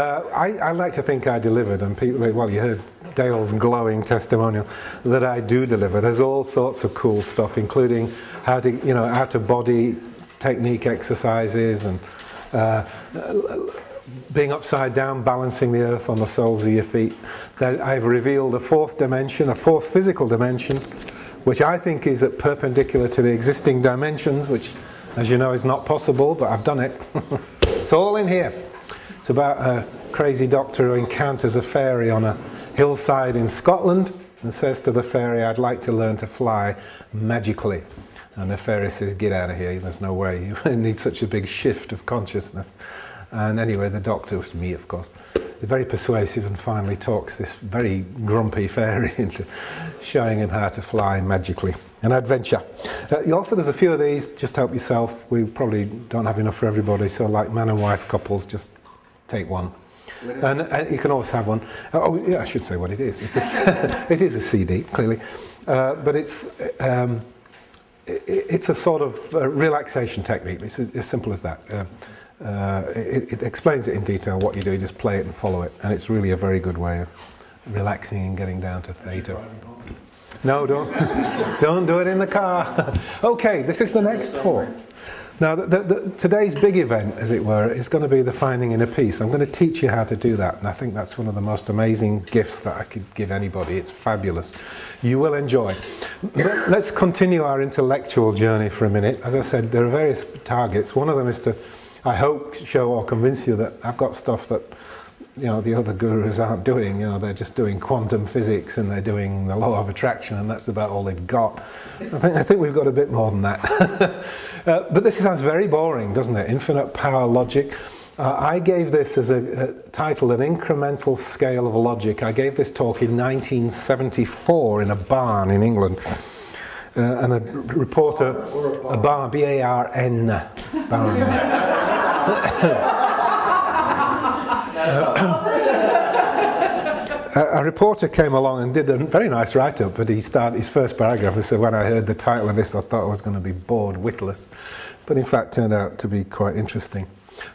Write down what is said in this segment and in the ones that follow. I like to think I delivered, and people, well, you heard Dale's glowing testimonial that I do deliver. There's all sorts of cool stuff, including how to, you know, out-of-body technique exercises and being upside down, balancing the earth on the soles of your feet. I've revealed a fourth dimension, a fourth physical dimension, which I think is at perpendicular to the existing dimensions, which, as you know, is not possible, but I've done it. It's all in here. It's about a crazy doctor who encounters a fairy on a hillside in Scotland and says to the fairy, "I'd like to learn to fly magically." And the fairy says, "Get out of here, there's no way, you need such a big shift of consciousness." And anyway, the doctor, was me of course, is very persuasive and finally talks this very grumpy fairy into showing him how to fly magically. An adventure. Also there's a few of these, just help yourself, we probably don't have enough for everybody, so like man and wife couples, just take one. And you can always have one. Oh, yeah, I should say what it is. It's a, it is a CD, clearly. But it's a sort of relaxation technique. It's as simple as that. It explains it in detail, what you do. You just play it and follow it. And it's really a very good way of relaxing and getting down to theta. No, don't, don't do it in the car. Okay, this is the next talk. Now, today's big event, as it were, is going to be the finding inner peace. I'm going to teach you how to do that, and I think that's one of the most amazing gifts that I could give anybody. It's fabulous. You will enjoy. Let's continue our intellectual journey for a minute. As I said, there are various targets. One of them is to, I hope, show or convince you that I've got stuff that, you know, the other gurus aren't doing. You know, they're just doing quantum physics and they're doing the law of attraction, and that's about all they've got. I think we've got a bit more than that. But this sounds very boring, doesn't it? Infinite power logic. I gave this as a title, An Incremental Scale of Logic. I gave this talk in 1974 in a barn in England. And a reporter, a barn, B-A-R-N, barn. A reporter came along and did a very nice write-up, but he started his first paragraph and said, "When I heard the title of this, I thought I was going to be bored, witless." But in fact, turned out to be quite interesting.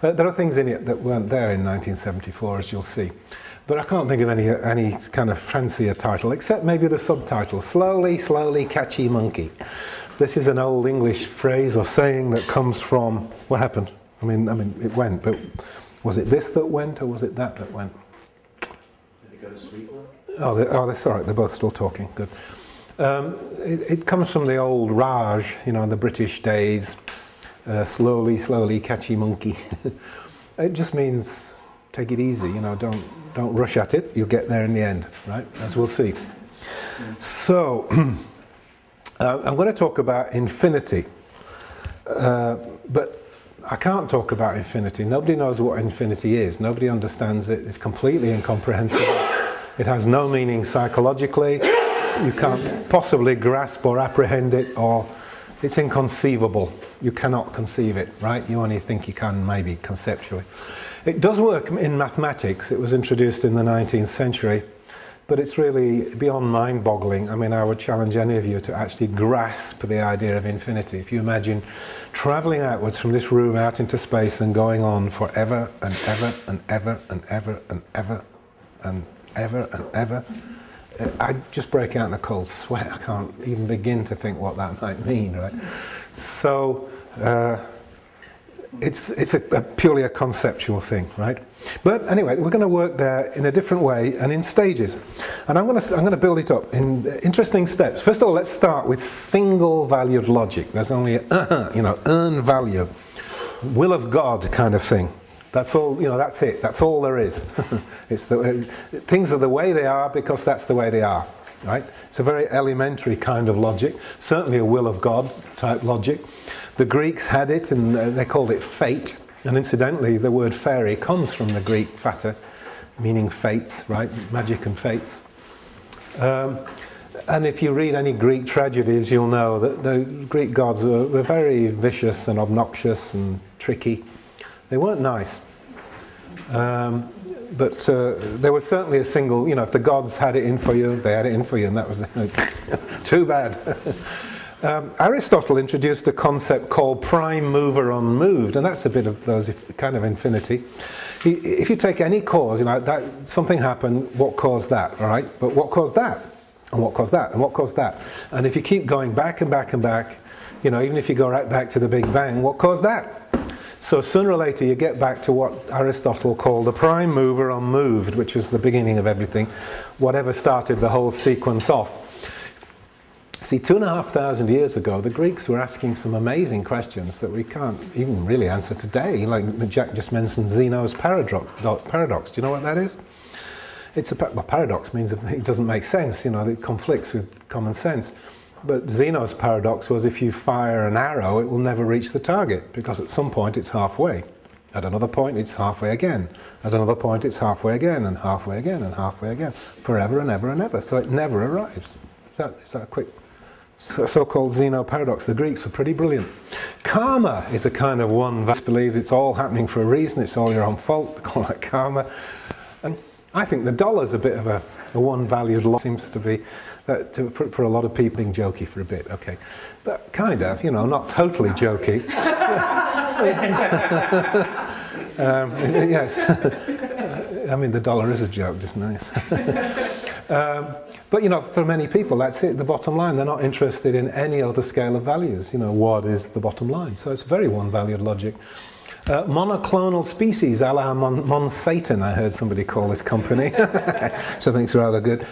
There are things in it that weren't there in 1974, as you'll see. But I can't think of any kind of fancier title, except maybe the subtitle, Slowly, Slowly, Catchy Monkey. This is an old English phrase or saying that comes from... What happened? I mean, it went, but... Was it this that went, or was it that went? Did it go to sleep? Oh, that's all right. They're both still talking. Good. It comes from the old Raj, you know, in the British days. Slowly, slowly, catchy monkey. It just means take it easy. You know, don't rush at it. You'll get there in the end, right? As we'll see. So, I'm going to talk about infinity, but I can't talk about infinity. Nobody knows what infinity is. Nobody understands it. It's completely incomprehensible. It has no meaning psychologically. You can't possibly grasp or apprehend it, or it's inconceivable. You cannot conceive it, right? You only think you can, maybe, conceptually. It does work in mathematics. It was introduced in the 19th century, but it's really beyond mind-boggling. I mean, I would challenge any of you to actually grasp the idea of infinity. If you imagine traveling outwards from this room out into space and going on forever and ever and ever and ever and ever and ever and ever, I just break out in a cold sweat. I can't even begin to think what that might mean, right? So it's a purely a conceptual thing, right? But anyway, we're going to work there in a different way and in stages. And I'm going to build it up in interesting steps. First of all, let's start with single-valued logic. There's only a, you know, earn value, will of God kind of thing. That's all, you know, that's it. That's all there is. It's the things are the way they are because that's the way they are, right? It's a very elementary kind of logic, certainly a will of God type logic. The Greeks had it, and they called it fate. And incidentally, the word fairy comes from the Greek fata, meaning fates, right? Magic and fates. And if you read any Greek tragedies, you'll know that the Greek gods were very vicious and obnoxious and tricky. They weren't nice. But there was certainly a single, you know, if the gods had it in for you, they had it in for you, and that was too bad. Aristotle introduced a concept called prime mover unmoved, and that's a bit of those kind of infinity. If you take any cause, you know, that something happened, what caused that, all right? But what caused that? And what caused that? And what caused that? And if you keep going back and back and back, you know, even if you go right back to the Big Bang, what caused that? So sooner or later you get back to what Aristotle called the prime mover unmoved, which is the beginning of everything, whatever started the whole sequence off. See, 2,500 years ago, the Greeks were asking some amazing questions that we can't even really answer today. Like Jack just mentioned Zeno's paradox. Do you know what that is? It's a paradox means it doesn't make sense, you know, it conflicts with common sense. But Zeno's paradox was if you fire an arrow, it will never reach the target, because at some point it's halfway. At another point, it's halfway again. At another point, it's halfway again, and halfway again, and halfway again, forever and ever and ever. So it never arrives. Is that a quick so-called Zeno paradox? The Greeks were pretty brilliant. Karma is a kind of one that believe it's all happening for a reason, it's all your own fault, they call that karma. And I think the dollar's a bit of a one-valued loss, seems to be, for a lot of people, being jokey for a bit, okay. But kind of, you know, not totally jokey. Yes. I mean, the dollar is a joke, just nice. But, you know, for many people, that's it, the bottom line. They're not interested in any other scale of values. You know, what is the bottom line? So it's very one-valued logic. Monoclonal species, a la Monsanto, I heard somebody call this company, which I think is rather good.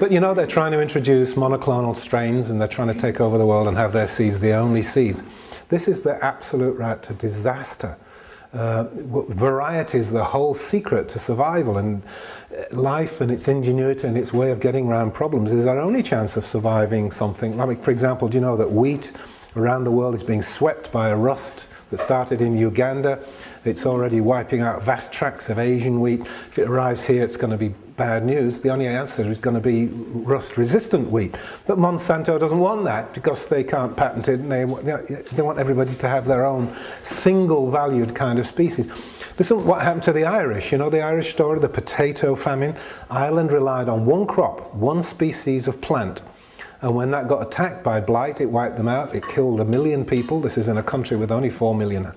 But, you know, they're trying to introduce monoclonal strains, and they're trying to take over the world and have their seeds the only seeds. This is the absolute route to disaster. Variety is the whole secret to survival, and life and its ingenuity and its way of getting around problems is our only chance of surviving something. I mean, for example, do you know that wheat around the world is being swept by a rust that started in Uganda? It's already wiping out vast tracts of Asian wheat. If it arrives here, it's going to be bad news. The only answer is going to be rust-resistant wheat. But Monsanto doesn't want that, because they can't patent it, and they want everybody to have their own single-valued kind of species. Listen, what happened to the Irish? You know the Irish story, the potato famine? Ireland relied on one crop, one species of plant. And when that got attacked by blight, it wiped them out. It killed 1 million people. This is in a country with only 4 million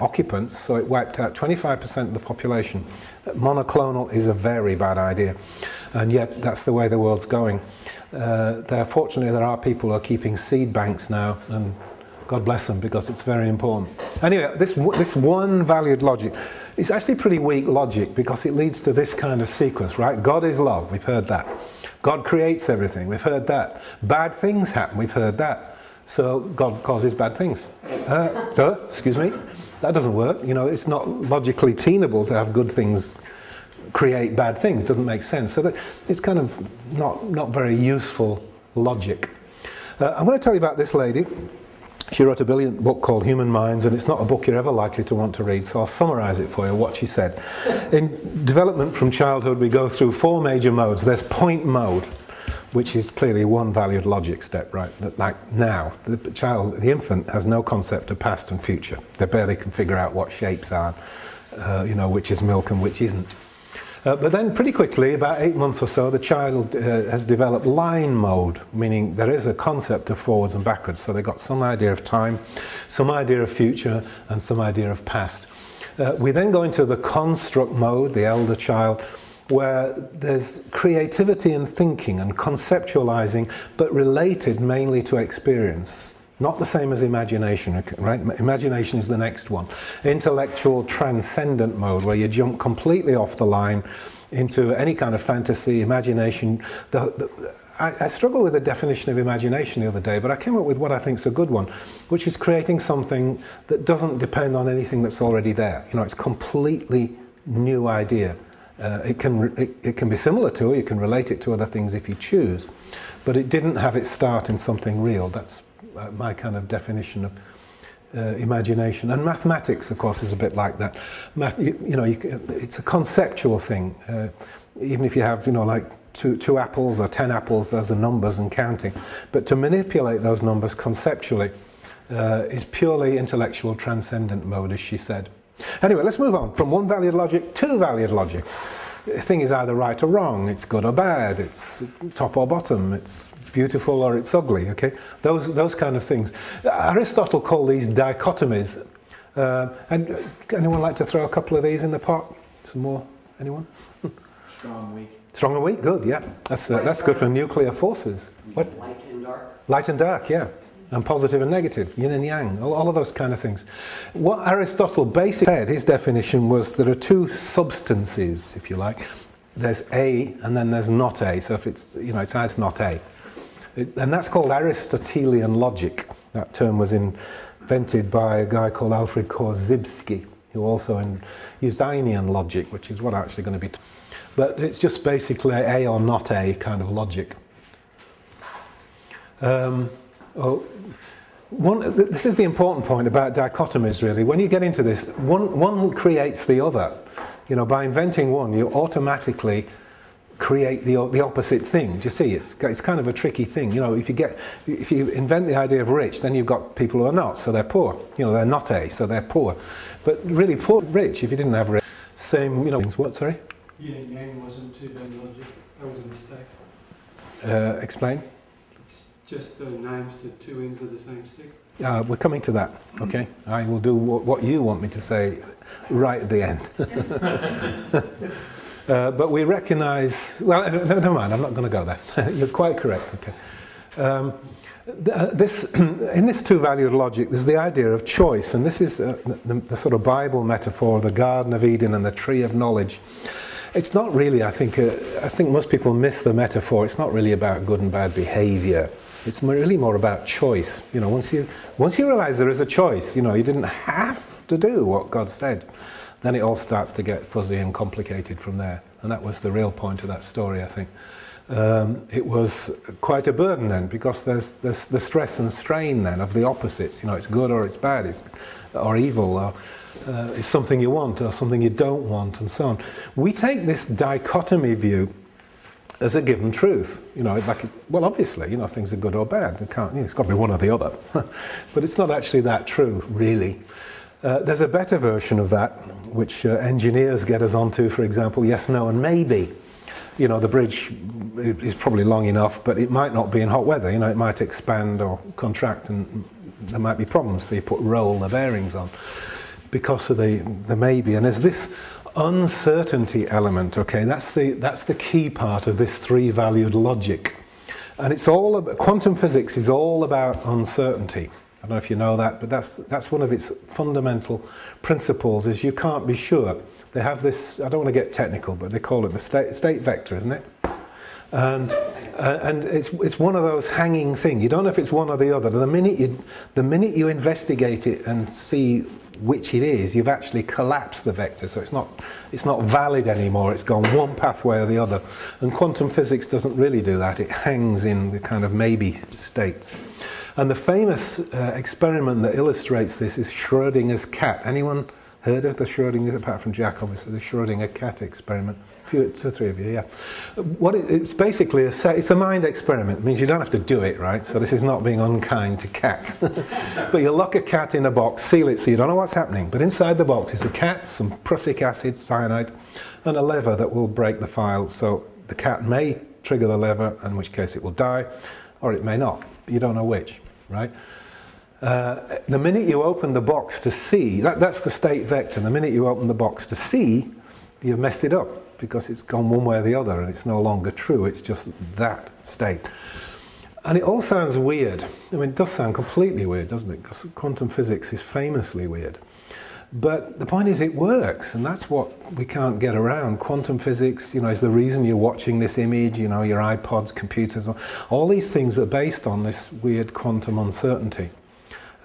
occupants, so it wiped out 25% of the population. Monoclonal is a very bad idea, and yet that's the way the world's going. Fortunately, there are people who are keeping seed banks now, and God bless them, because it's very important. Anyway, this one-valued logic is actually pretty weak logic, because it leads to this kind of sequence, right? God is love, we've heard that. God creates everything, we've heard that. Bad things happen, we've heard that. So God causes bad things. Excuse me. That doesn't work, you know, it's not logically tenable to have good things create bad things, it doesn't make sense. So that, it's kind of not very useful logic. I'm going to tell you about this lady. She wrote a brilliant book called Human Minds, and it's not a book you're ever likely to want to read, so I'll summarize it for you, what she said. In development from childhood, we go through 4 major modes. There's point mode, which is clearly one valued logic step, right? Like now, the infant has no concept of past and future. They barely can figure out what shapes are, you know, which is milk and which isn't. But then pretty quickly, about 8 months or so, the child has developed line mode, meaning there is a concept of forwards and backwards. So they've got some idea of time, some idea of future, and some idea of past. We then go into the construct mode, the elder child, where there's creativity and thinking and conceptualizing, but related mainly to experience. Not the same as imagination, right? Imagination is the next one. Intellectual transcendent mode, where you jump completely off the line into any kind of fantasy, imagination. I struggled with the definition of imagination the other day, but I came up with what I think is a good one, which is creating something that doesn't depend on anything that's already there. You know, it's a completely new idea. It can be similar to, or you can relate it to other things if you choose, but it didn't have its start in something real. That's my kind of definition of imagination. And mathematics, of course, is a bit like that. It's a conceptual thing. Even if you have, you know, like two apples or 10 apples, those are numbers and counting. But to manipulate those numbers conceptually is purely intellectual transcendent mode, as she said. Anyway, let's move on from one valued logic to valued logic. a thing is either right or wrong, it's good or bad, it's top or bottom, it's beautiful or it's ugly, okay? Those kind of things. Aristotle called these dichotomies. And anyone like to throw a couple of these in the pot? Some more? Anyone? Strong and weak. Strong and weak, good, yeah. That's good for nuclear forces. What? Light and dark. Light and dark, yeah. And positive and negative, yin and yang, all of those kind of things. What Aristotle basically said, his definition was there are two substances, if you like. There's A and then there's not A. So if it's, you know, it's not A. And that's called Aristotelian logic. That term was invented by a guy called Alfred Korzybski, who also used Einian logic, which is what I'm actually going to be. But it's just basically A or not A kind of logic. This is the important point about dichotomies, really. When you get into this, one creates the other. You know, by inventing one, you automatically create the opposite thing. Do you see? It's kind of a tricky thing. You know, if you invent the idea of rich, then you've got people who are not, so they're poor. You know, they're not A, so they're poor. But really, poor rich. If you didn't have rich, same. You know, what? Sorry. Yin yang wasn't too bad logic. That was a mistake. Explain. Just the names to two ends of the same stick? We're coming to that, okay? I will do what you want me to say right at the end. But we recognise... Well, never mind, I'm not going to go there. You're quite correct, okay? In this two-valued logic, there's the idea of choice, and this is the sort of Bible metaphor, the Garden of Eden and the Tree of Knowledge. It's not really, I think most people miss the metaphor. It's not really about good and bad behaviour. It's really more about choice. You know, once you realise there is a choice, you know, you didn't have to do what God said, then it all starts to get fuzzy and complicated from there. And that was the real point of that story, I think. It was quite a burden then, because there's the stress and strain then of the opposites. You know, it's good or it's bad, it's, or evil, or it's something you want or something you don't want, and so on. We take this dichotomy view as a given truth. You know, like, well, obviously, you know, things are good or bad. They can't, you know, it's got to be one or the other. But it's not actually that true, really. There's a better version of that, which engineers get us onto, for example, yes, no, and maybe. You know, the bridge is probably long enough, but it might not be in hot weather. You know, it might expand or contract, and there might be problems. So you put roll the bearings on because of the maybe. And there's this uncertainty element, okay? That's the key part of this three-valued logic. And it's all about, quantum physics is all about uncertainty. I don't know if you know that, but that's one of its fundamental principles, is you can't be sure. They have this, I don't want to get technical, but they call it the state vector, isn't it? And it's one of those hanging things. You don't know if it's one or the other. The minute you investigate it and see which it is, you've actually collapsed the vector, so it's not valid anymore. It's gone one pathway or the other. And quantum physics doesn't really do that. It hangs in the kind of maybe states. And the famous experiment that illustrates this is Schrödinger's cat. Anyone heard of the Schrödinger, apart from Jack, obviously, the Schrödinger cat experiment? A few, two or three of you, yeah. It's basically it's a mind experiment. It means you don't have to do it, right? So this is not being unkind to cats. But you lock a cat in a box, seal it so you don't know what's happening. But inside the box is a cat, some prussic acid, cyanide, and a lever that will break the file. So the cat may trigger the lever, in which case it will die, or it may not. You don't know which, right? The minute you open the box to see, that's the state vector, the minute you open the box to see, you've messed it up because it's gone one way or the other and it's no longer true, it's just that state. And it all sounds weird. I mean, it does sound completely weird, doesn't it? Because quantum physics is famously weird. But the point is it works, and that's what we can't get around. Quantum physics, you know, is the reason you're watching this image, you know, your iPods, computers, all these things are based on this weird quantum uncertainty.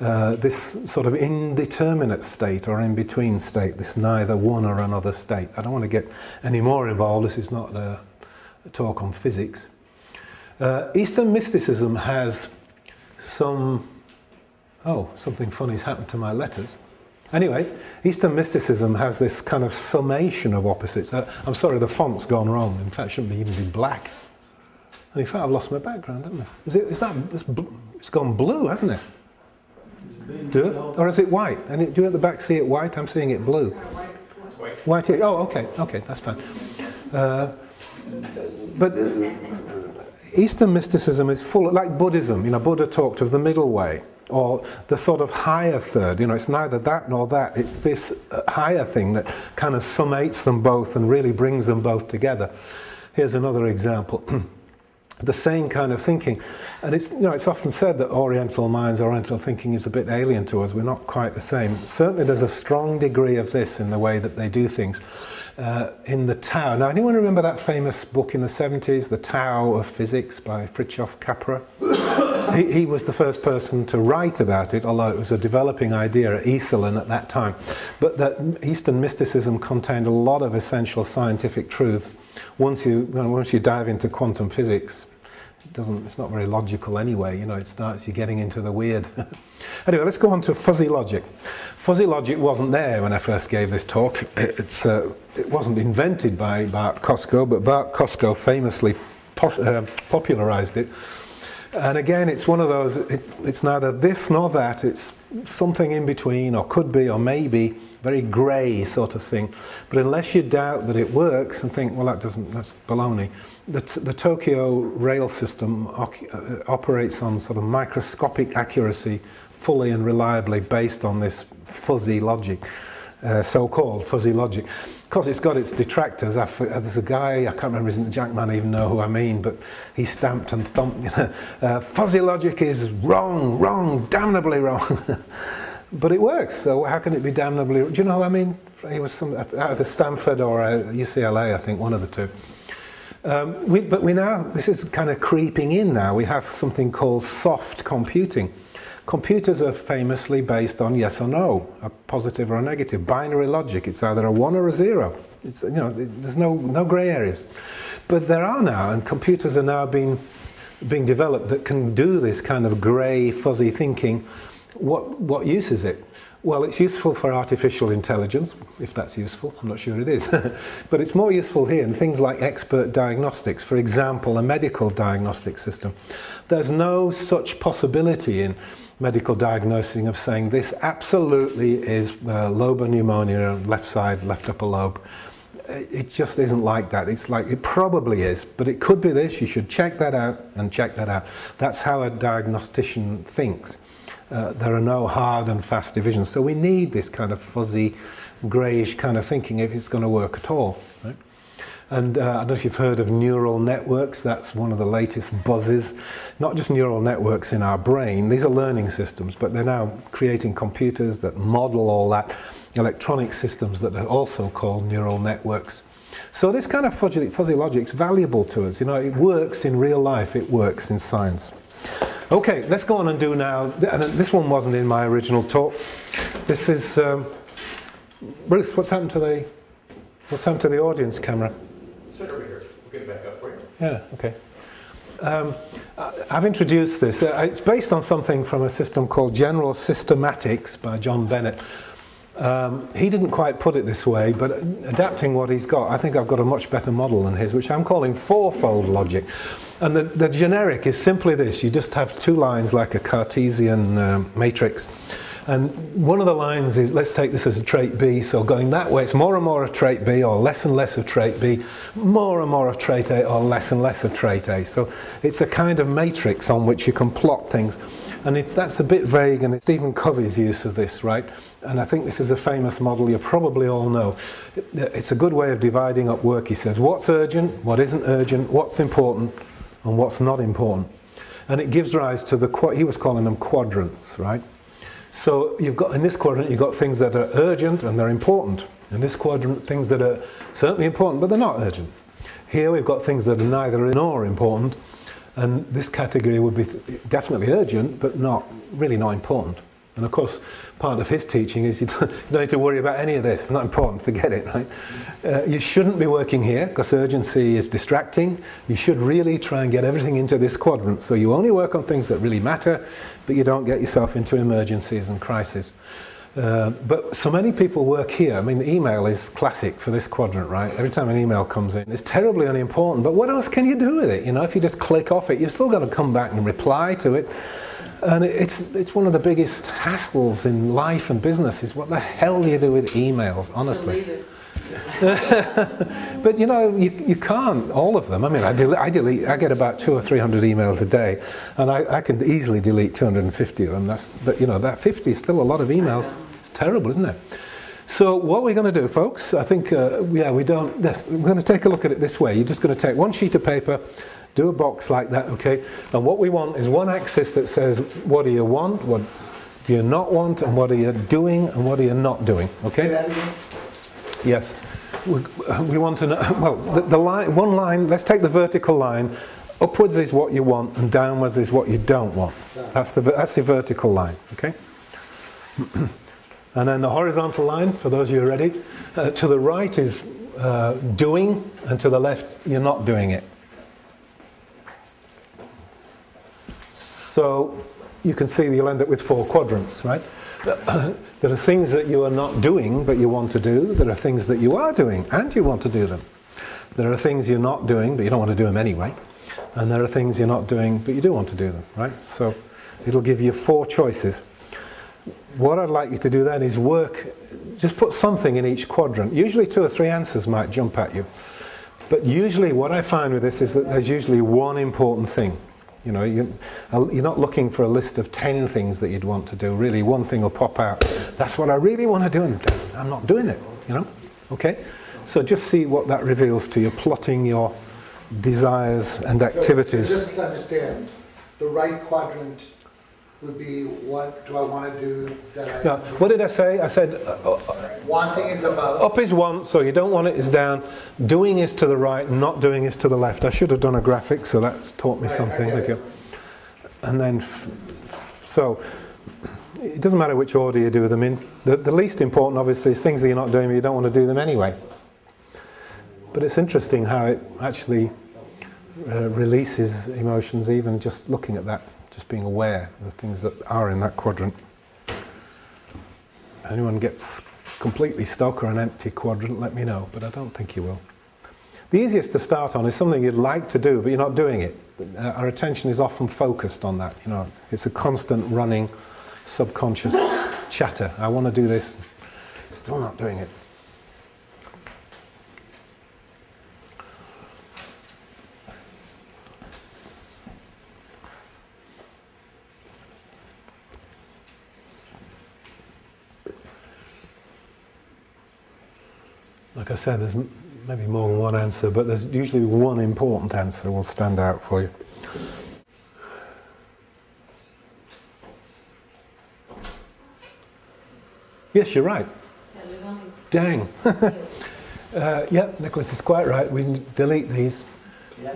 This sort of indeterminate state or in-between state, this neither one or another state. I don't want to get any more involved, this is not a talk on physics. Eastern mysticism has some... Oh, something funny's happened to my letters. Anyway, Eastern mysticism has this kind of summation of opposites. I'm sorry, the font's gone wrong. In fact, it shouldn't even be black. And in fact, I've lost my background, haven't I? It's gone blue, hasn't it? Do it? Or is it white? And do you at the back see it white? I'm seeing it blue. White. White. Oh, okay, that's fine. But Eastern mysticism is full, like Buddhism, you know, Buddha talked of the middle way, or the sort of higher third, you know, it's neither that nor that, it's this higher thing that kind of summates them both and really brings them both together. Here's another example. The same kind of thinking, and it's, you know, it's often said that Oriental minds, Oriental thinking is a bit alien to us, we're not quite the same. Certainly there's a strong degree of this in the way that they do things. In the Tao, now anyone remember that famous book in the 70s, The Tao of Physics by Fritjof Capra? He was the first person to write about it, although it was a developing idea at Esalen at that time. But that Eastern mysticism contained a lot of essential scientific truths. Once you dive into quantum physics, it's not very logical anyway, you know, it starts you getting into the weird. Anyway, let's go on to fuzzy logic. Fuzzy logic wasn't there when I first gave this talk. It wasn't invented by Bart Kosko, but Bart Kosko famously popularized it. And again, it's one of those, it's neither this nor that, it's something in between, or could be, or maybe, very grey sort of thing. But unless you doubt that it works and think, well, that's baloney. The Tokyo rail system operates on sort of microscopic accuracy, fully and reliably based on this fuzzy logic, so-called fuzzy logic. Of course, it's got its detractors. There's a guy, I can't remember his name, Jack Man, even know who I mean, but he stamped and thumped, you know, fuzzy logic is wrong, wrong, damnably wrong. But it works, so how can it be damnably wrong? Do you know who I mean? He was out of Stanford or UCLA, I think, one of the two. But we now, this is kind of creeping in now, we have something called soft computing. Computers are famously based on yes or no, a positive or a negative, binary logic. It's either a 1 or a 0. It's, you know, there's no grey areas. But there are now, and computers are now being developed that can do this kind of grey, fuzzy thinking. What use is it? Well, it's useful for artificial intelligence, if that's useful. I'm not sure it is. But it's more useful here in things like expert diagnostics. For example, a medical diagnostic system. There's no such possibility in medical diagnosing of saying this absolutely is lobar pneumonia, left side, left upper lobe. It just isn't like that. It's like it probably is, but it could be this. You should check that out and check that out. That's how a diagnostician thinks. There are no hard and fast divisions. So we need this kind of fuzzy, greyish kind of thinking if it's going to work at all. Right? And I don't know if you've heard of neural networks. That's one of the latest buzzes. Not just neural networks in our brain. These are learning systems, but they're now creating computers that model all that, electronic systems that are also called neural networks. So this kind of fuzzy logic is valuable to us. You know, it works in real life. It works in science. Okay, let's go on and do now, and this one wasn't in my original talk. This is, Bruce, what's happened to the audience camera? Sit over here, we'll get back up for you. Yeah, okay. I've introduced this. It's based on something from a system called General Systematics by John Bennett. He didn't quite put it this way, but adapting what he's got, I think I've got a much better model than his, which I'm calling fourfold logic. And the generic is simply this. You just have two lines like a Cartesian matrix. And one of the lines is, let's take this as a trait B, so going that way, it's more and more of trait B, or less and less of trait B, more and more of trait A, or less and less of trait A. So it's a kind of matrix on which you can plot things. And if that's a bit vague, and it's Stephen Covey's use of this, right? And I think this is a famous model you probably all know. It's a good way of dividing up work, he says. What's urgent, what isn't urgent, what's important, and what's not important. And it gives rise to the, he was calling them quadrants, right? So you've got, in this quadrant, you've got things that are urgent and they're important. In this quadrant, things that are certainly important, but they're not urgent. Here we've got things that are neither nor important. And this category would be definitely urgent, but not really not important. And of course, part of his teaching is you don't need to worry about any of this. It's not important, forget it, right? You shouldn't be working here, because urgency is distracting. You should really try and get everything into this quadrant. So you only work on things that really matter, but you don't get yourself into emergencies and crises. But so many people work here. I mean, email is classic for this quadrant, right? Every time an email comes in, it's terribly unimportant, but what else can you do with it? You know, if you just click off it, you've still got to come back and reply to it. And it's one of the biggest hassles in life and business is what the hell do you do with emails, honestly? But you know, you can't, all of them. I mean, I get about 200 or 300 emails a day, and I can easily delete 250 of them. But you know, that 50 is still a lot of emails. It's terrible, isn't it? So what we're going to do, folks, I think, we're going to take a look at it this way. You're just going to take one sheet of paper, do a box like that, okay? And what we want is one axis that says, what do you want, what do you not want, and what are you doing, and what are you not doing, okay? Say that again? Yes. We want to know, well, the line, one line, let's take the vertical line. Upwards is what you want, and downwards is what you don't want. That's the vertical line, okay? And then the horizontal line, for those of you who are ready, to the right is doing, and to the left, you're not doing it. So you can see you'll end up with 4 quadrants, right? There are things that you are not doing but you want to do. There are things that you are doing and you want to do them. There are things you're not doing but you don't want to do them anyway. And there are things you're not doing but you do want to do them, right? So it'll give you 4 choices. What I'd like you to do then is work, just put something in each quadrant. Usually 2 or 3 answers might jump at you. But usually what I find with this is that there's usually one important thing. You know, you're not looking for a list of 10 things that you'd want to do. Really, one thing will pop out. That's what I really want to do, and I'm not doing it, you know? Okay? So just see what that reveals to you, plotting your desires and activities. So just to understand, the right quadrant would be, what do I want to do that I... No, what did I say? I said... wanting is above. Up is want, so you don't want it is down. Doing is to the right, not doing is to the left. I should have done a graphic, so that's taught me something. Thank you. And then, so, it doesn't matter which order you do them in. The least important, obviously, is things that you're not doing, but you don't want to do them anyway. But it's interesting how it actually releases emotions, even just looking at that. Just being aware of the things that are in that quadrant. If anyone gets completely stuck or an empty quadrant, let me know, but I don't think you will. The easiest to start on is something you'd like to do, but you're not doing it. Our attention is often focused on that. You know, it's a constant running subconscious chatter. I want to do this, still not doing it. Like I said, there's maybe more than one answer, but there's usually one important answer will stand out for you. Yes, you're right. Dang. Yeah, Nicholas is quite right. We can delete these.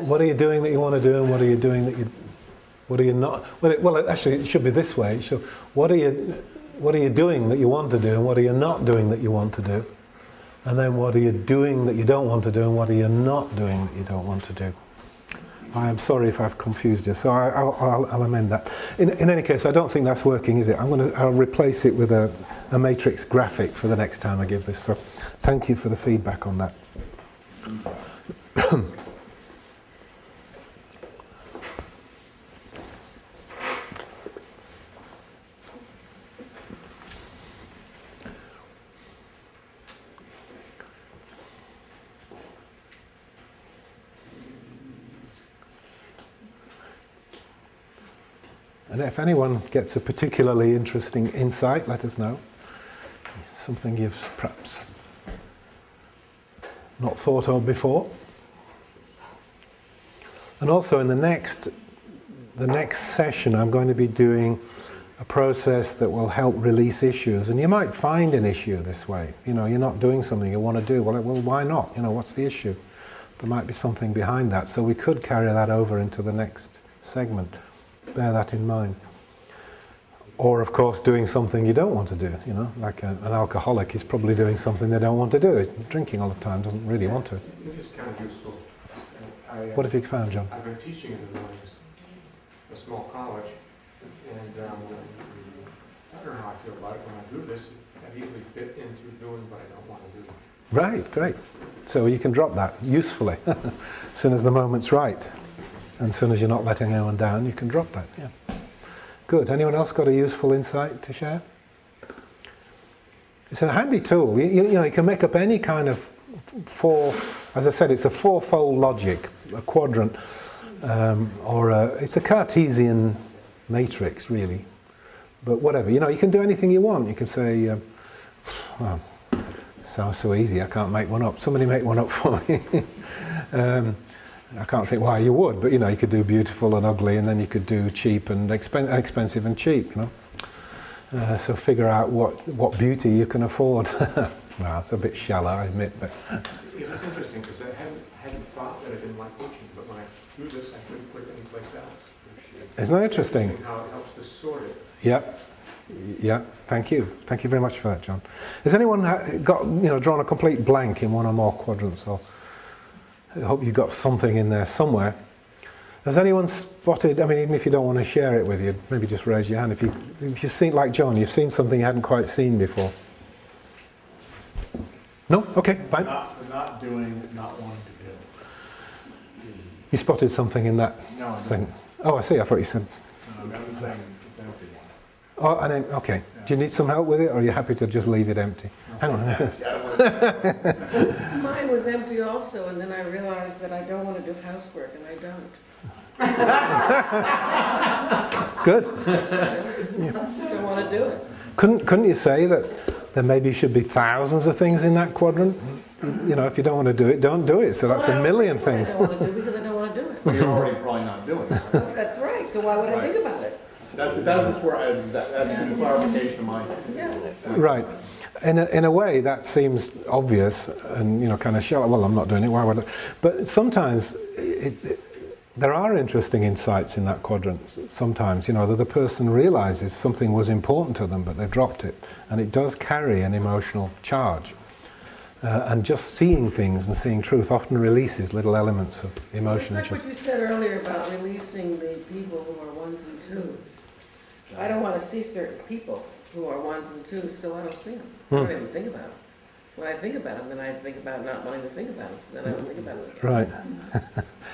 What are you doing that you want to do, and what are you doing that you... What are you not... Well, actually, it should be this way. So, what are you doing that you want to do, and what are you not doing that you want to do? And then what are you doing that you don't want to do, and what are you not doing that you don't want to do? I am sorry if I've confused you, so I'll amend that. In any case, I don't think that's working, is it? I'll replace it with a matrix graphic for the next time I give this, so thank you for the feedback on that. And if anyone gets a particularly interesting insight, let us know. Something you've perhaps not thought of before. And also in the next session, I'm going to be doing a process that will help release issues. And you might find an issue this way. You know, you're not doing something you want to do. Well, why not? You know, what's the issue? There might be something behind that. So we could carry that over into the next segment. Bear that in mind. Or, of course, doing something you don't want to do, you know, like an alcoholic is probably doing something they don't want to do. Drinking all the time, doesn't really want to. It is kind of useful. What have you found, John? I've been teaching in the Netherlands, a small college, and I don't know how I feel about it. When I do this, I easily fit into doing what I don't want to do. Right, great. So you can drop that, usefully, as soon as the moment's right. And as soon as you're not letting anyone down, you can drop that, yeah. Good. Anyone else got a useful insight to share? It's a handy tool. You know, you can make up any kind of as I said, it's a fourfold logic, a quadrant, it's a Cartesian matrix, really. But whatever, you know, you can do anything you want. You can say, well, sounds so easy, I can't make one up. Somebody make one up for me. I can't think why you would, but you know, you could do beautiful and ugly, and then you could do cheap and expensive and cheap, you know. So figure out what beauty you can afford. Well, it's a bit shallow, I admit, but... Yeah, that's interesting, because I hadn't thought that I didn't like teaching, but when I do this, I couldn't put it anyplace else. Isn't that interesting? How it helps to sort it. Yeah, yeah, thank you. Thank you very much for that, John. Has anyone drawn a complete blank in one or more quadrants? Or I hope you got something in there somewhere. Has anyone spotted, I mean, even if you don't want to share it with you, maybe just raise your hand. If you've seen, like John, you've seen something you hadn't quite seen before. No? Okay, fine. Not doing, not wanting to do. You spotted something in that thing? No. Oh, I see, I thought you said. No, I'm saying it's empty. Oh, and then, okay. Yeah. Do you need some help with it, or are you happy to just leave it empty? No. Hang on. Mine was empty also, and then I realized that I don't want to do housework, and I don't. Good. Yeah. Still want to do it. Couldn't you say that there maybe should be thousands of things in that quadrant? You know, if you don't want to do it, don't do it. So that's a million things. I don't want to do it because I don't want to do it. Well, you're already probably not doing it. That's right. So why would I think about it? That's where I was exactly. That's the clarification of mine. Yeah. Right. In a way, that seems obvious and kind of show. Well, I'm not doing it. Why would I? But sometimes there are interesting insights in that quadrant sometimes, that the person realizes something was important to them, but they dropped it. And it does carry an emotional charge. And just seeing things and seeing truth often releases little elements of emotion. It's like what you said earlier about releasing the people who are ones and twos. I don't want to see certain people who are ones and twos, so I don't see them. I don't even think about them. When I think about them, then I think about not wanting to think about them, so then I don't think about them again. Right.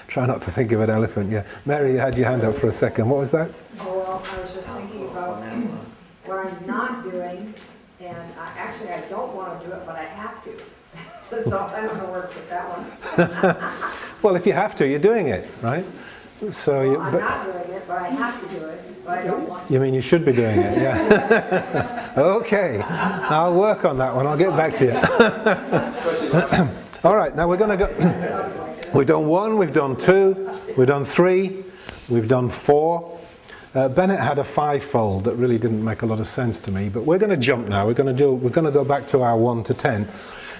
Try not to think of an elephant, yeah. Mary, you had your hand up for a second. What was that? Well, I was just thinking about what I'm not doing, and I don't want to do it, but I have to. So I'm going to work with that one. Well, if you have to, you're doing it, right? So I'm not doing it, but I have to do it, but I don't want to. You mean you should be doing it, yeah. Okay, I'll work on that one. I'll get back to you. All right, now we're going to go... We've done one, we've done two, we've done three, we've done four. Bennett had a fivefold that really didn't make a lot of sense to me, but we're going to jump now. We're going to go back to our 1 to 10,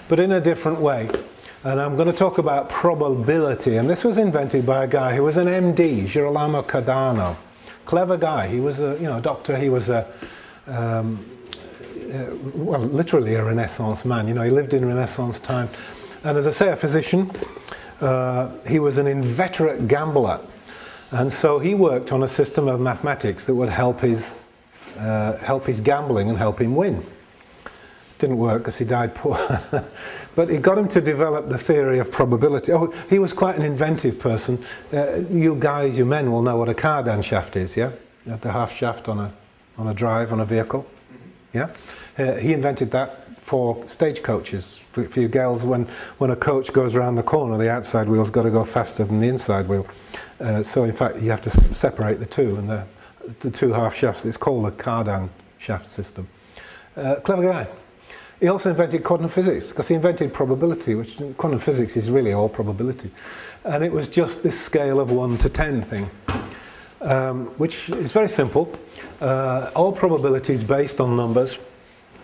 but in a different way. And I'm going to talk about probability. And this was invented by a guy who was an MD, Girolamo Cardano. Clever guy. He was a doctor. He was a well, literally a Renaissance man. He lived in Renaissance time, and as I say, a physician. He was an inveterate gambler, and so he worked on a system of mathematics that would help his gambling and help him win. Didn't work because he died poor, but it got him to develop the theory of probability. Oh, he was quite an inventive person. You men will know what a Cardan shaft is, yeah? The half shaft on a drive, on a vehicle, yeah? He invented that for stagecoaches. For you girls, when a coach goes around the corner, the outside wheel's got to go faster than the inside wheel. So in fact, you have to separate the two, and the two half shafts. It's called the Cardan shaft system. Clever guy. He also invented quantum physics, because he invented probability, which quantum physics is really all probability. And it was just this scale of 1 to 10 thing, which is very simple. All probabilities based on numbers,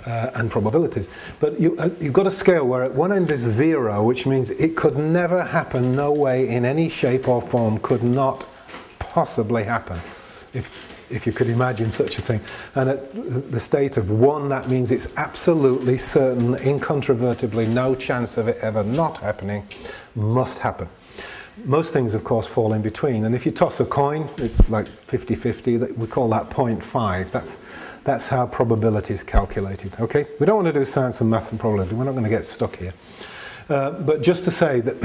and probabilities. But you've got a scale where at one end is 0, which means it could never happen, no way, in any shape or form, could not possibly happen, if you could imagine such a thing. And at the state of 1, that means it's absolutely certain, incontrovertibly, no chance of it ever not happening, must happen. Most things, of course, fall in between. And if you toss a coin, it's like 50-50. We call that 0.5. That's how probability is calculated, okay? We don't want to do science and maths and probability. We're not going to get stuck here. But just to say that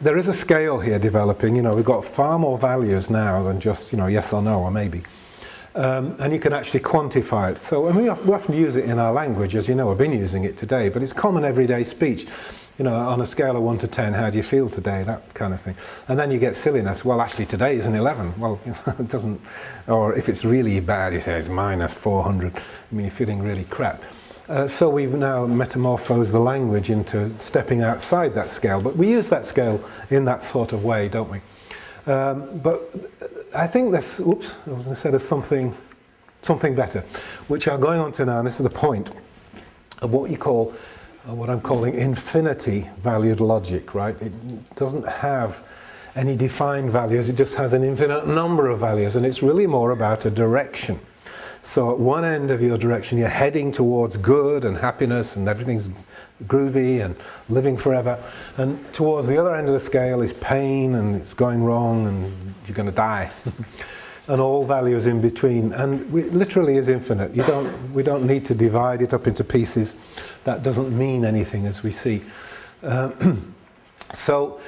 there is a scale here developing. We've got far more values now than just, yes or no or maybe. And you can actually quantify it. So we often use it in our language, as I've been using it today, but it's common everyday speech. You know, on a scale of 1 to 10, how do you feel today? That kind of thing. And then you get silliness. Well, actually, today is an 11. Well, you know, it doesn't... Or if it's really bad, you say it's minus 400. I mean, you're feeling really crap. So we've now metamorphosed the language into stepping outside that scale. But we use that scale in that sort of way, don't we? But I think there's... Oops, I was going to say there's something better, which I'm going on to now, and this is the point of what you call... what I'm calling infinity-valued logic, right? It doesn't have any defined values, it just has an infinite number of values, and it's really more about a direction. So at one end of your direction, you're heading towards good and happiness and everything's groovy and living forever, and towards the other end of the scale is pain and it's going wrong and you're going to die. And all values in between, and it literally is infinite. We don't need to divide it up into pieces. That doesn't mean anything, as we see. So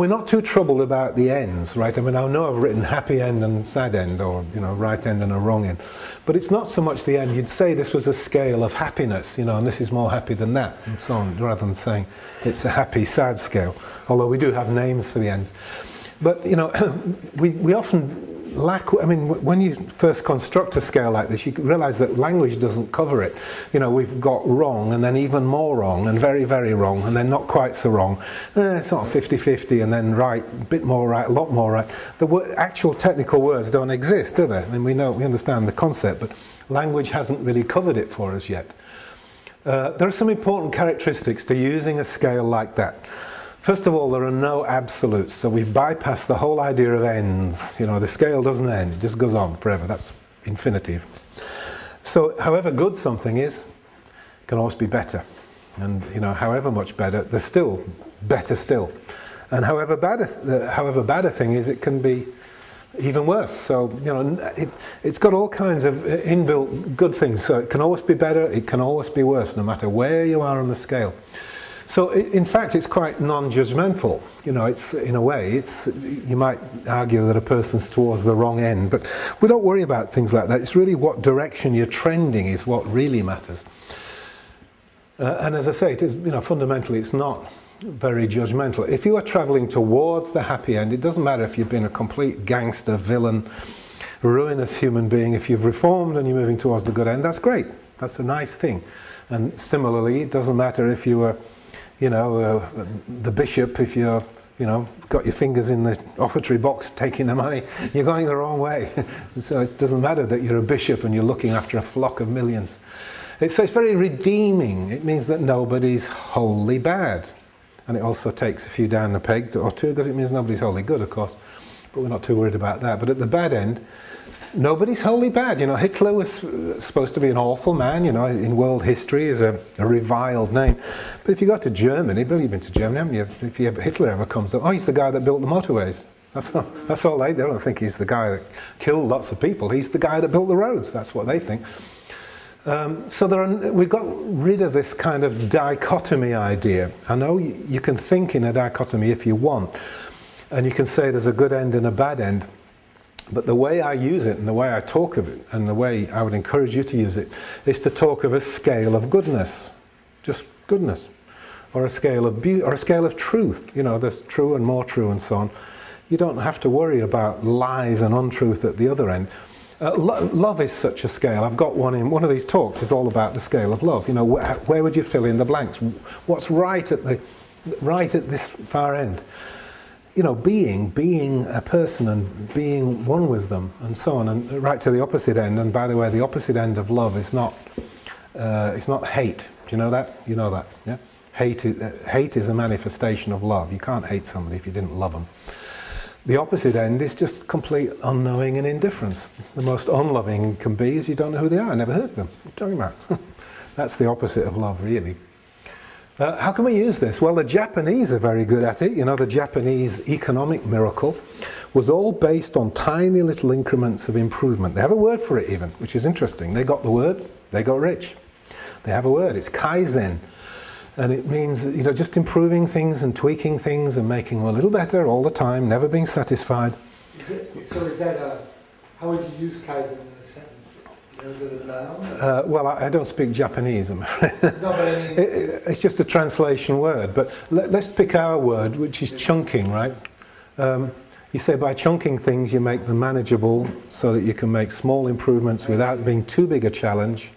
we're not too troubled about the ends, right? I mean, I know I've written happy end and sad end, or you know, right end and a wrong end, but it's not so much the end. You'd say this was a scale of happiness, you know, and this is more happy than that, and so on, rather than saying it's a happy sad scale. Although we do have names for the ends. But, you know, we often lack, I mean, when you first construct a scale like this, you realize that language doesn't cover it. You know, we've got wrong, and then even more wrong, and very, very wrong, and then not quite so wrong. It's not 50-50, and then right, a bit more right, a lot more right. The actual technical words don't exist, do they? I mean, we understand the concept, but language hasn't really covered it for us yet. There are some important characteristics to using a scale like that. First of all, there are no absolutes, so we bypass the whole idea of ends. You know, the scale doesn't end, it just goes on forever. That's infinity. So, however good something is, it can always be better. And, you know, however much better, there's still better still. And however bad a thing is, it can be even worse. So, you know, it's got all kinds of inbuilt good things. So it can always be better, it can always be worse, no matter where you are on the scale. So, in fact, it's quite non-judgmental. You know, it's, in a way, it's, you might argue that a person's towards the wrong end, but we don't worry about things like that. It's really what direction you're trending is what really matters. And as I say, it is, you know, fundamentally, it's not very judgmental. If you are traveling towards the happy end, it doesn't matter if you've been a complete gangster, villain, ruinous human being. If you've reformed and you're moving towards the good end, that's great. That's a nice thing. And similarly, it doesn't matter if you are, you know, the bishop, if you're, you know, got your fingers in the offertory box taking the money, you're going the wrong way. So it doesn't matter that you're a bishop and you're looking after a flock of millions. So it's very redeeming. It means that nobody's wholly bad. And it also takes a few down a peg or two, because it means nobody's wholly good, of course. But we're not too worried about that. But at the bad end, nobody's wholly bad. You know, Hitler was supposed to be an awful man, you know, in world history is a reviled name. But if you go to Germany, Bill, you've been to Germany, haven't you? If you, Hitler ever comes up, oh, he's the guy that built the motorways. That's all they don't think he's the guy that killed lots of people. He's the guy that built the roads. That's what they think. So there are, we got rid of this kind of dichotomy idea. I know you can think in a dichotomy if you want. And you can say there's a good end and a bad end. But the way I use it, and the way I talk of it, and the way I would encourage you to use it, is to talk of a scale of goodness, just goodness, or a scale of beauty, or a scale of truth. You know, there's true and more true and so on. You don't have to worry about lies and untruth at the other end. Love is such a scale. I've got one in one of these talks. It's all about the scale of love. You know, where would you fill in the blanks? What's right at this far end? You know, being a person and being one with them and so on, and right to the opposite end. And by the way, the opposite end of love is not hate. Do you know that? You know that, yeah? Hate is a manifestation of love. You can't hate somebody if you didn't love them. The opposite end is just complete unknowing and indifference. The most unloving can be is you don't know who they are. I never heard of them. What are you talking about? That's the opposite of love, really. How can we use this? Well, the Japanese are very good at it. You know, the Japanese economic miracle was all based on tiny little increments of improvement. They have a word for it even, which is interesting. They got the word, they got rich. They have a word, it's kaizen. And it means, you know, just improving things and tweaking things and making them a little better all the time, never being satisfied. Is it, so is that how would you use kaizen in a sentence? Was it a noun? Well, I don't speak Japanese, I'm afraid. No, but I mean... it's just a translation word. But let's pick our word, which is chunking, right? You say by chunking things, you make them manageable so that you can make small improvements without being too big a challenge.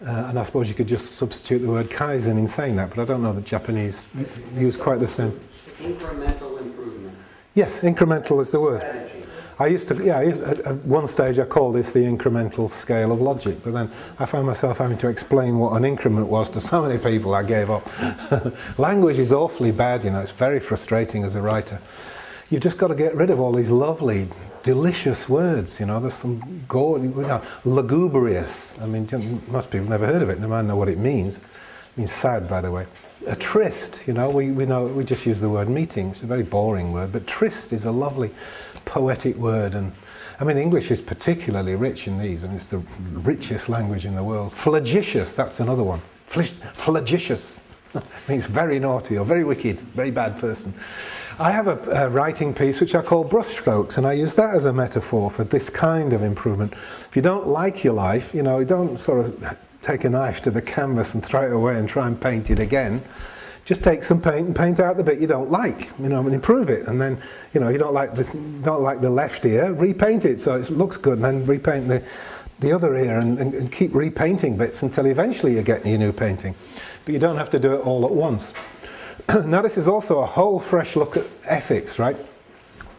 And I suppose you could just substitute the word kaizen in saying that, but I don't know that Japanese use quite the same. Incremental improvement. Yes, incremental is the word. Strategy. I used to, yeah, at one stage I called this the incremental scale of logic, but then I found myself having to explain what an increment was to so many people I gave up. Language is awfully bad, you know, it's very frustrating as a writer. You've just got to get rid of all these lovely, delicious words, you know, there's some gorgeous, you know, lugubrious, I mean, most people have never heard of it, no man know what it means. It means sad, by the way. A tryst, you know, we just use the word meeting, it's a very boring word, but tryst is a lovely poetic word, and I mean, English is particularly rich in these, and it's the richest language in the world. Flagitious, that's another one. Flagitious means very naughty or very wicked, very bad person. I have a writing piece which I call brushstrokes, and I use that as a metaphor for this kind of improvement. If you don't like your life, you know, you don't sort of take a knife to the canvas and throw it away and try and paint it again. Just take some paint and paint out the bit you don't like, you know, and improve it. And then, you know, you don't like this, don't like the left ear, repaint it so it looks good, and then repaint the other ear, and keep repainting bits until eventually you get your new painting. But you don't have to do it all at once. Now this is also a whole fresh look at ethics, right?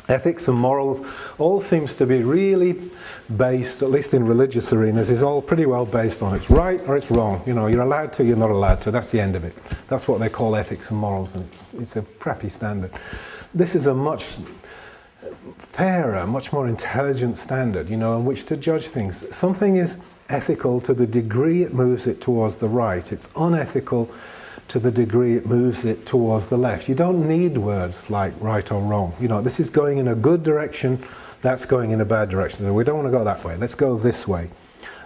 Ethics and morals all seems to be really based, at least in religious arenas, is all pretty well based on it's right or it's wrong. You know, you're allowed to, you're not allowed to. That's the end of it. That's what they call ethics and morals, and it's a crappy standard. This is a much fairer, much more intelligent standard, you know, in which to judge things. Something is ethical to the degree it moves it towards the right. It's unethical to the degree it moves it towards the left. You don't need words like right or wrong. You know, this is going in a good direction, that's going in a bad direction. So we don't want to go that way, let's go this way.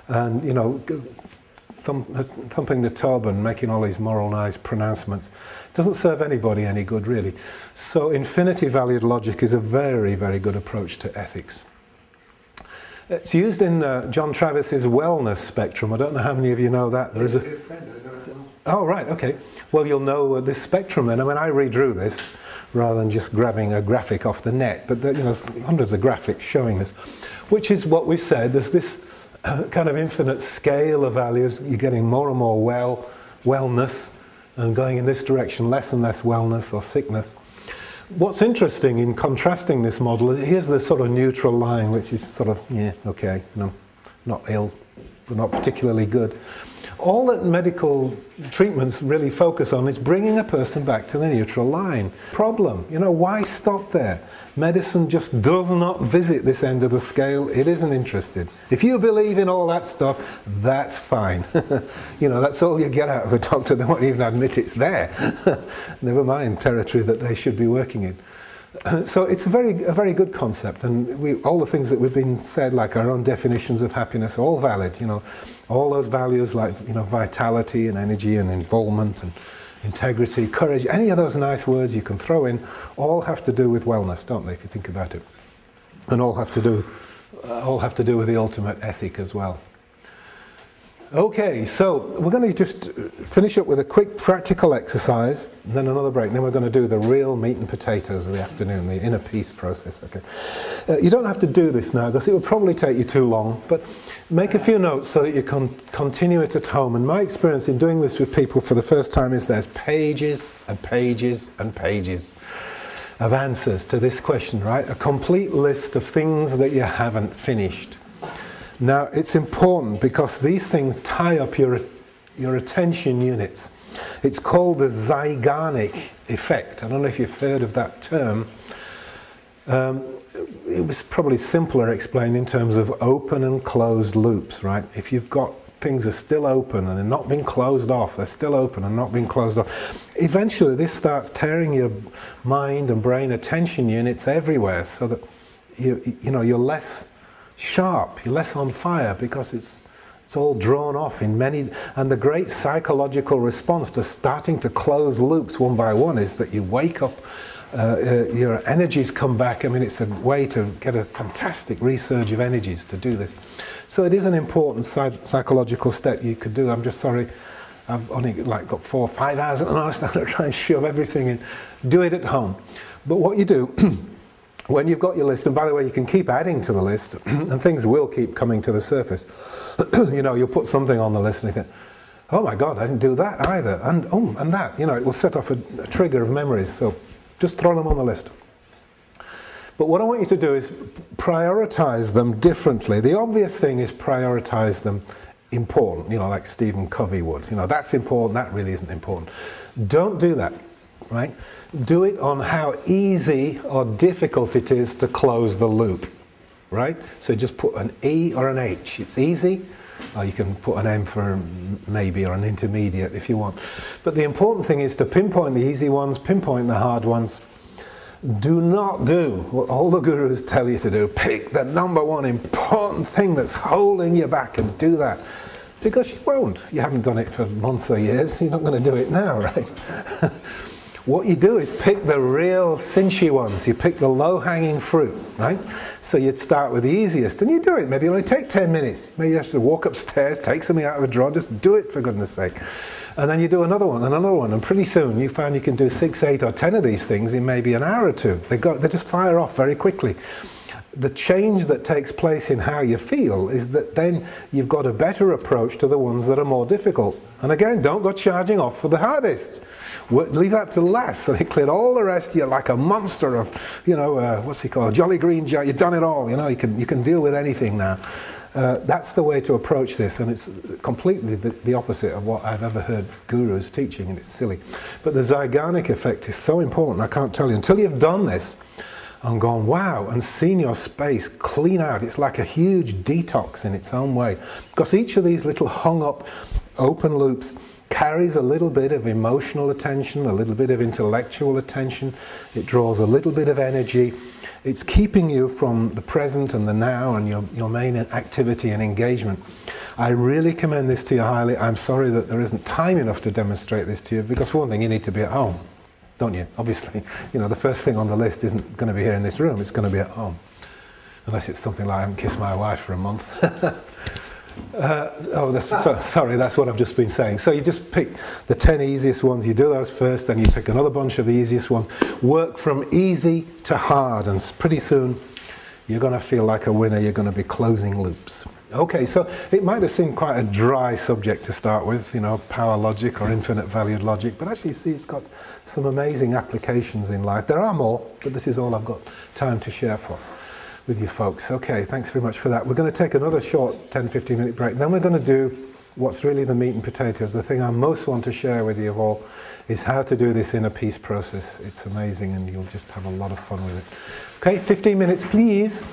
And, you know, thumping the tub and making all these moralized pronouncements doesn't serve anybody any good, really. So infinity-valued logic is a very, very good approach to ethics. It's used in John Travis's wellness spectrum. I don't know how many of you know that. There is a... Oh, right, okay. Well, you'll know this spectrum, and I mean, I redrew this rather than just grabbing a graphic off the net, but there, you know, hundreds of graphics showing this, which is what we said, there's this kind of infinite scale of values. You're getting more and more wellness, and going in this direction, less and less wellness or sickness. What's interesting in contrasting this model, here's the sort of neutral line, which is sort of, yeah, okay, no, not ill, but not particularly good. All that medical treatments really focus on is bringing a person back to the neutral line. Problem, you know, why stop there? Medicine just does not visit this end of the scale, it isn't interested. If you believe in all that stuff, that's fine. You know, that's all you get out of a doctor, they won't even admit it's there. Never mind territory that they should be working in. So it's a very good concept, and all the things that we've been said, like our own definitions of happiness, are all valid. You know, all those values like, you know, vitality and energy and involvement and integrity, courage, any of those nice words you can throw in, all have to do with wellness, don't they? If you think about it, and all have to do with the ultimate ethic as well. Okay, so we're going to just finish up with a quick practical exercise, and then another break, and then we're going to do the real meat and potatoes of the afternoon, the inner peace process. Okay, you don't have to do this now because it will probably take you too long, but make a few notes so that you can continue it at home. And my experience in doing this with people for the first time is there's pages and pages and pages of answers to this question, right? A complete list of things that you haven't finished. Now, it's important because these things tie up your attention units. It's called the Zeigarnik effect. I don't know if you've heard of that term. It was probably simpler explained in terms of open and closed loops, right? If you've got things are still open and they're not being closed off, they're still open and not being closed off, eventually this starts tearing your mind and brain attention units everywhere so that you know, you're less sharp, you're less on fire because it's all drawn off in many, and the great psychological response to starting to close loops one by one is that you wake up your energies come back. I mean, it's a way to get a fantastic resurge of energies to do this. So it is an important psychological step you could do. I'm just sorry, I've only like got 4 or 5 hours and I'm starting to try and shove everything in. Do it at home. But what you do, when you've got your list, and by the way, you can keep adding to the list, and things will keep coming to the surface. You know, you'll put something on the list and you think, oh my God, I didn't do that either, and oh, and that. You know, it will set off a trigger of memories. So just throw them on the list. But what I want you to do is prioritize them differently. The obvious thing is prioritize them important, you know, like Stephen Covey would. You know, that's important, that really isn't important. Don't do that, right? Do it on how easy or difficult it is to close the loop, right? So just put an E or an H. It's easy, or you can put an M for maybe, or an intermediate if you want. But the important thing is to pinpoint the easy ones, pinpoint the hard ones. Do not do what all the gurus tell you to do. Pick the number one important thing that's holding you back and do that. Because you won't. You haven't done it for months or years. You're not going to do it now, right? What you do is pick the real cinchy ones. You pick the low-hanging fruit, right? So you'd start with the easiest and you do it. Maybe it'll only take 10 minutes. Maybe you have to walk upstairs, take something out of a drawer, just do it for goodness sake. And then you do another one, and pretty soon you find you can do 6, 8, or 10 of these things in maybe an hour or two. They just fire off very quickly. The change that takes place in how you feel is that then you've got a better approach to the ones that are more difficult. And again, don't go charging off for the hardest. Leave that to last. So they cleared all the rest. You're like a monster of, you know, what's he called? Jolly Green Giant. You've done it all. You know, you can deal with anything now. That's the way to approach this, and it's completely the opposite of what I've ever heard gurus teaching, and it's silly. But the Zeigarnik effect is so important, I can't tell you. Until you've done this and gone, wow, and seen your space clean out, it's like a huge detox in its own way. Because each of these little hung-up open loops carries a little bit of emotional attention, a little bit of intellectual attention. It draws a little bit of energy. It's keeping you from the present and the now and your main activity and engagement. I really commend this to you highly. I'm sorry that there isn't time enough to demonstrate this to you, because for one thing, you need to be at home, don't you? Obviously, you know, the first thing on the list isn't going to be here in this room. It's going to be at home, unless it's something like I haven't kissed my wife for a month. Sorry, that's what I've just been saying. So you just pick the 10 easiest ones, you do those first, then you pick another bunch of the easiest ones. Work from easy to hard, and pretty soon you're going to feel like a winner. You're going to be closing loops. Okay, so it might have seemed quite a dry subject to start with, you know, power logic or infinite valued logic, but actually you see it's got some amazing applications in life. There are more, but this is all I've got time to share with you folks. Okay, thanks very much for that. We're going to take another short 10-15 minute break. Then we're going to do what's really the meat and potatoes. The thing I most want to share with you all is how to do this inner peace process. It's amazing, and you'll just have a lot of fun with it. Okay, 15 minutes, please.